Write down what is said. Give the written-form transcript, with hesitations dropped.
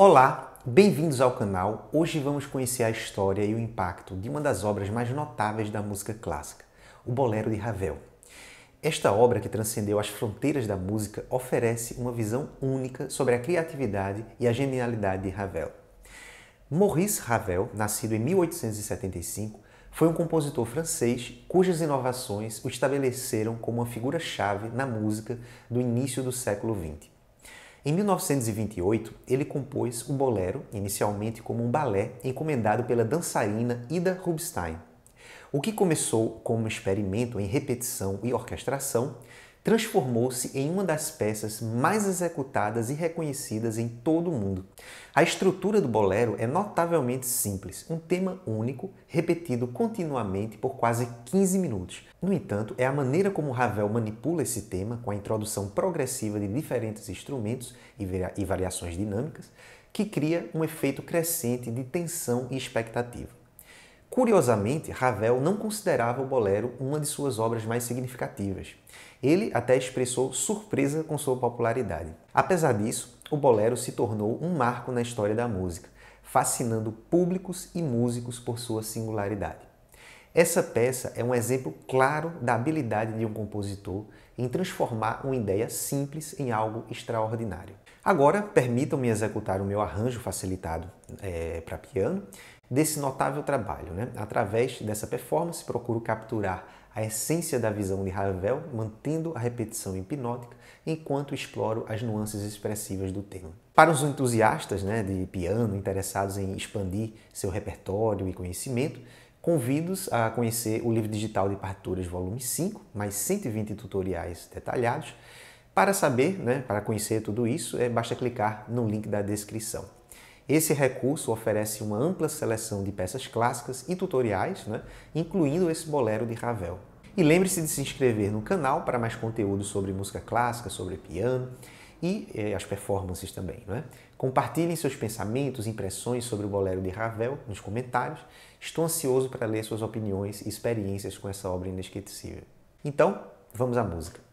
Olá, bem-vindos ao canal. Hoje vamos conhecer a história e o impacto de uma das obras mais notáveis da música clássica, o Bolero de Ravel. Esta obra, que transcendeu as fronteiras da música, oferece uma visão única sobre a criatividade e a genialidade de Ravel. Maurice Ravel, nascido em 1875, foi um compositor francês cujas inovações o estabeleceram como uma figura-chave na música do início do século XX. Em 1928, ele compôs o Bolero, inicialmente como um balé encomendado pela dançarina Ida Rubinstein. O que começou como um experimento em repetição e orquestração, transformou-se em uma das peças mais executadas e reconhecidas em todo o mundo. A estrutura do Bolero é notavelmente simples, um tema único, repetido continuamente por quase 15 minutos. No entanto, é a maneira como Ravel manipula esse tema, com a introdução progressiva de diferentes instrumentos e variações dinâmicas, que cria um efeito crescente de tensão e expectativa. Curiosamente, Ravel não considerava o Bolero uma de suas obras mais significativas. Ele até expressou surpresa com sua popularidade. Apesar disso, o Bolero se tornou um marco na história da música, fascinando públicos e músicos por sua singularidade. Essa peça é um exemplo claro da habilidade de um compositor em transformar uma ideia simples em algo extraordinário. Agora, permitam-me executar o meu arranjo facilitado para piano, desse notável trabalho, né? Através dessa performance, procuro capturar a essência da visão de Ravel, mantendo a repetição hipnótica, enquanto exploro as nuances expressivas do tema. Para os entusiastas de piano, interessados em expandir seu repertório e conhecimento, convido-os a conhecer o livro digital de partituras volume 5, mais 120 tutoriais detalhados. Para saber, para conhecer tudo isso, basta clicar no link da descrição. Esse recurso oferece uma ampla seleção de peças clássicas e tutoriais, incluindo esse Bolero de Ravel. E lembre-se de se inscrever no canal para mais conteúdo sobre música clássica, sobre piano e as performances também. Compartilhem seus pensamentos e impressões sobre o Bolero de Ravel nos comentários. Estou ansioso para ler suas opiniões e experiências com essa obra inesquecível. Então, vamos à música.